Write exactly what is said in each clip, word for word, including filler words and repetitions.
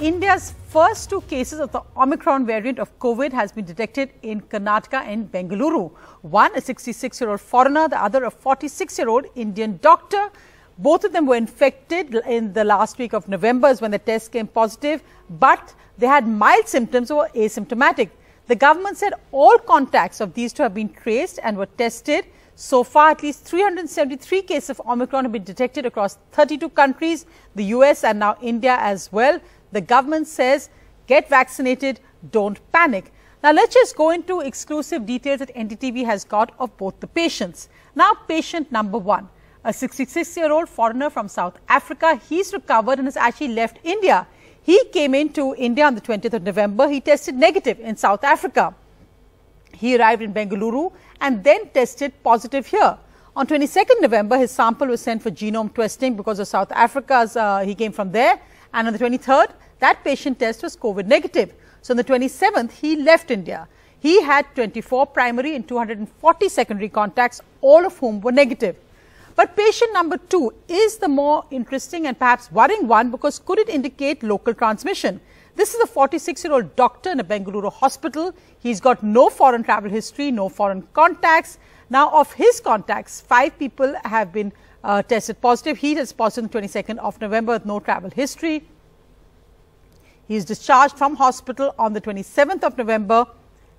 India's first two cases of the Omicron variant of COVID has been detected in Karnataka and Bengaluru. One, a sixty-six-year-old foreigner, the other, a forty-six-year-old Indian doctor. Both of them were infected in the last week of November when the test came positive, but they had mild symptoms or were asymptomatic. The government said all contacts of these two have been traced and were tested. So far, at least three hundred seventy-three cases of Omicron have been detected across thirty-two countries, the U S and now India as well. The government says, get vaccinated, don't panic. Now, let's just go into exclusive details that N D T V has got of both the patients. Now, patient number one, a sixty-six-year-old foreigner from South Africa. He's recovered and has actually left India. He came into India on the twentieth of November. He tested negative in South Africa. He arrived in Bengaluru and then tested positive here. On twenty-second November, his sample was sent for genome testing because of South Africa's, uh, he came from there. And on the twenty-third, that patient test was COVID negative. So, on the twenty-seventh, he left India. He had twenty-four primary and two hundred forty secondary contacts, all of whom were negative. But patient number two is the more interesting and perhaps worrying one because could it indicate local transmission? This is a forty-six-year-old doctor in a Bengaluru hospital. He's got no foreign travel history, no foreign contacts. Now, of his contacts, five people have been uh, tested positive. He is positive on twenty-second of November with no travel history. He is discharged from hospital on the twenty-seventh of November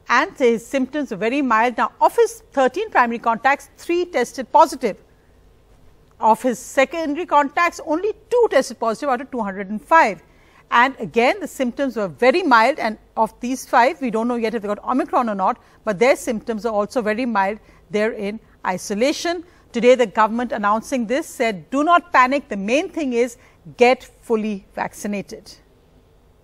and his symptoms are very mild. Now, of his thirteen primary contacts, three tested positive. Of his secondary contacts, only two tested positive out of two hundred five. And again, the symptoms were very mild, and of these five, we don't know yet if they got Omicron or not, but their symptoms are also very mild. They're in isolation. Today, the government announcing this said, do not panic. The main thing is get fully vaccinated.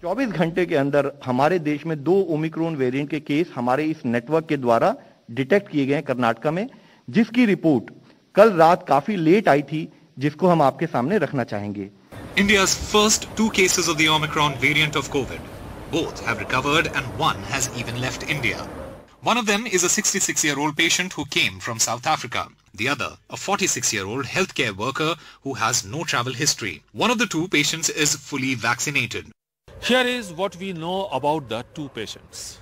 चौबीस घंटे के अंदर हमारे देश में दो Omicron variant के case हमारे इस नेटवर्क के द्वारा डिटेक्ट किए गए कर्नाटका में, जिसकी रिपोर्ट कल रात काफी लेट आई थी, जिसको हम आपके सामने रखना चाहेंगे. India's first two cases of the Omicron variant of COVID. Both have recovered and one has even left India. One of them is a sixty-six-year-old patient who came from South Africa. The other, a forty-six-year-old healthcare worker who has no travel history. One of the two patients is fully vaccinated. Here is what we know about the two patients.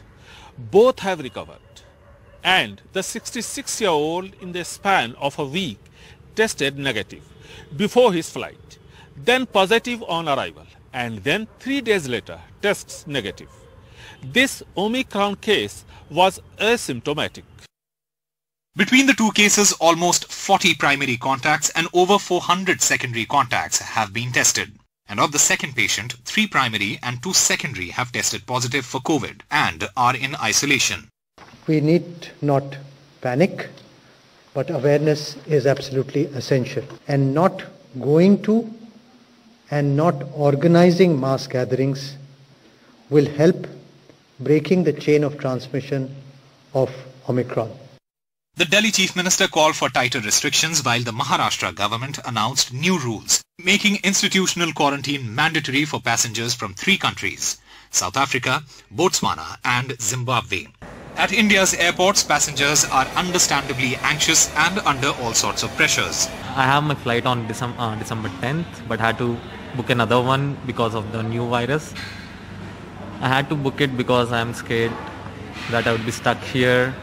Both have recovered. And the sixty-six-year-old in the span of a week tested negative before his flight, then positive on arrival, and then three days later tests negative. This Omicron case was asymptomatic. Between the two cases, almost forty primary contacts and over four hundred secondary contacts have been tested. And of the second patient, three primary and two secondary have tested positive for COVID and are in isolation. We need not panic, but awareness is absolutely essential. And not going to and not organizing mass gatherings will help breaking the chain of transmission of Omicron. The Delhi Chief Minister called for tighter restrictions while the Maharashtra government announced new rules, making institutional quarantine mandatory for passengers from three countries, South Africa, Botswana and Zimbabwe. At India's airports, passengers are understandably anxious and under all sorts of pressures. I have my flight on December, uh, December tenth, but I had to book another one because of the new virus. I had to book it because I'm scared that I would be stuck here,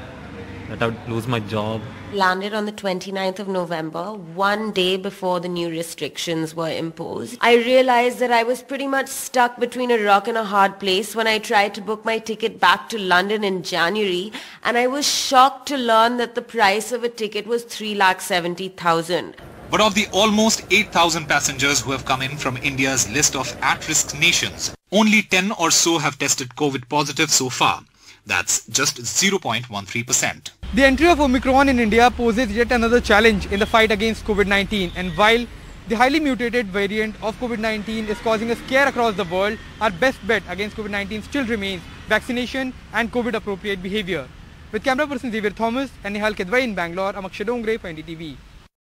that I would lose my job. Landed on the twenty-ninth of November, one day before the new restrictions were imposed. I realized that I was pretty much stuck between a rock and a hard place when I tried to book my ticket back to London in January, and I was shocked to learn that the price of a ticket was three lakh seventy thousand. But of the almost eight thousand passengers who have come in from India's list of at-risk nations, only ten or so have tested COVID positive so far. That's just zero point one three percent. The entry of Omicron in India poses yet another challenge in the fight against COVID nineteen. And while the highly mutated variant of COVID nineteen is causing a scare across the world, our best bet against COVID nineteen still remains vaccination and COVID-appropriate behavior. With camera person Xavier Thomas and Nihal Kedwai in Bangalore, I'm Akshad Ongre for N D T V.